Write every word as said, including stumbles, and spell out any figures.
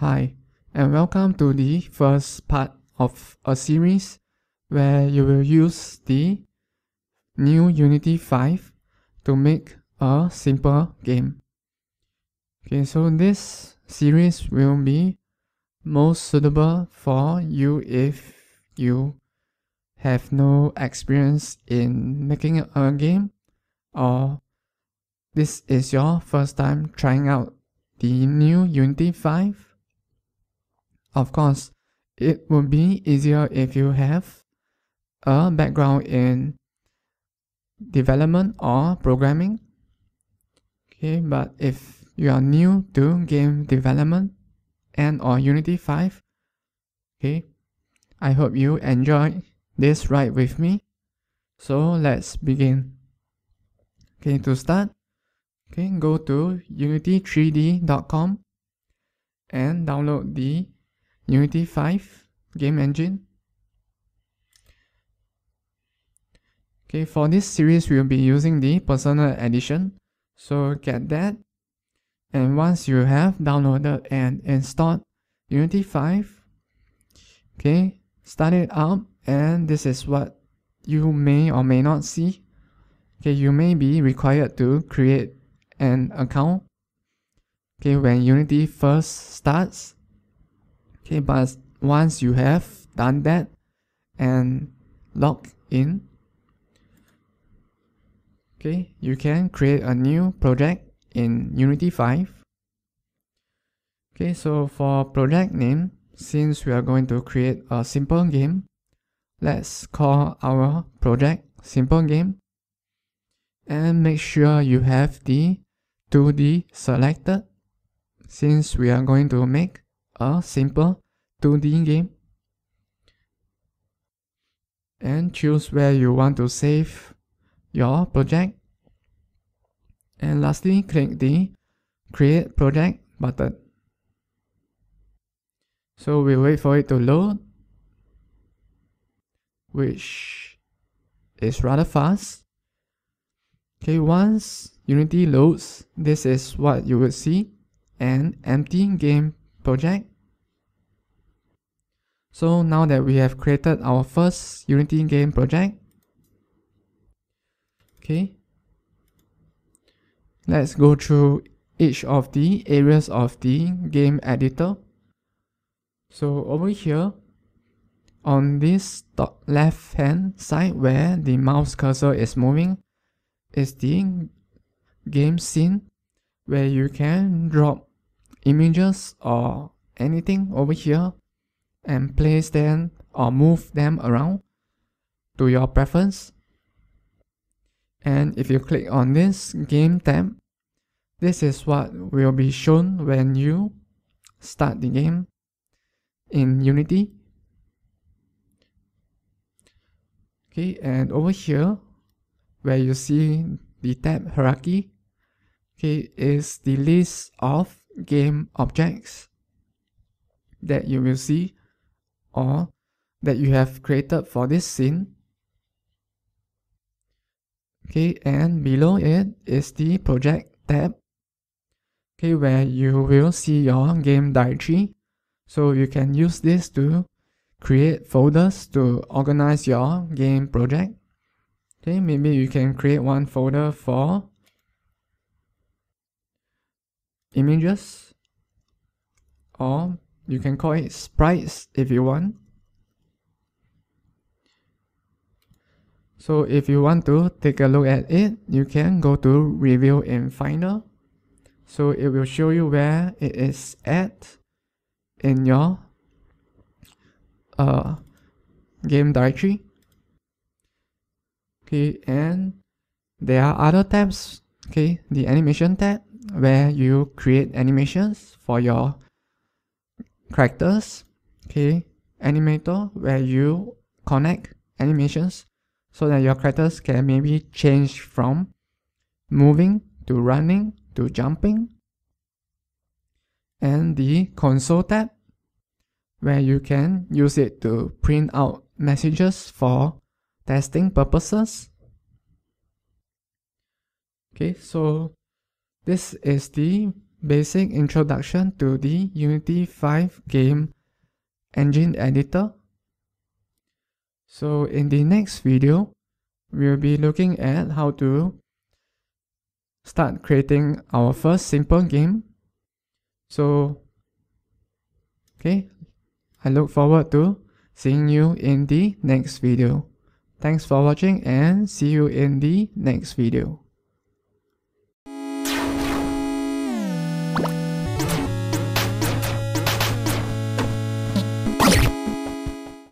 Hi, and welcome to the first part of a series where you will use the new Unity five to make a simple game. Okay, so this series will be most suitable for you if you have no experience in making a game, or this is your first time trying out the new Unity five. Of course, it would be easier if you have a background in development or programming. Okay, but if you are new to game development and or Unity five, okay, I hope you enjoy this ride with me. So let's begin. Okay, to start, okay, go to unity three d dot com and download the Unity five game engine. Okay, for this series we'll be using the Personal Edition, so get that. And once you have downloaded and installed Unity five, okay, start it up, and this is what you may or may not see. Okay, you may be required to create an account, okay, when Unity first starts. Okay, but once you have done that and log in, okay, you can create a new project in Unity five. Okay, so for project name, since we are going to create a simple game, let's call our project simple game, and make sure you have the two D selected since we are going to make a simple two D game, and choose where you want to save your project, and lastly click the create project button. So we wait for it to load, which is rather fast. Okay, once Unity loads, this is what you will see, an empty game project. So now that we have created our first Unity game project, okay, let's go through each of the areas of the game editor. So over here, on this top left hand side where the mouse cursor is moving, is the game scene where you can drop images or anything over here and place them or move them around to your preference. And if you click on this game tab, this is what will be shown when you start the game in Unity. Okay, and over here where you see the tab hierarchy, okay, is the list of game objects that you will see or that you have created for this scene. Okay, and below it is the project tab, okay, where you will see your game directory, so you can use this to create folders to organize your game project. Okay, maybe you can create one folder for images, or you can call it sprites if you want. So if you want to take a look at it, you can go to review in Finder, so it will show you where it is at in your uh, game directory. Okay, and there are other tabs, okay, the animation tab, where you create animations for your characters, okay, animator, where you connect animations so that your characters can maybe change from moving to running to jumping, and the console tab, where you can use it to print out messages for testing purposes. Okay, so this is the Basic introduction to the Unity five game engine editor. So in the next video, we'll be looking at how to start creating our first simple game. So, okay, I look forward to seeing you in the next video. Thanks for watching and see you in the next video.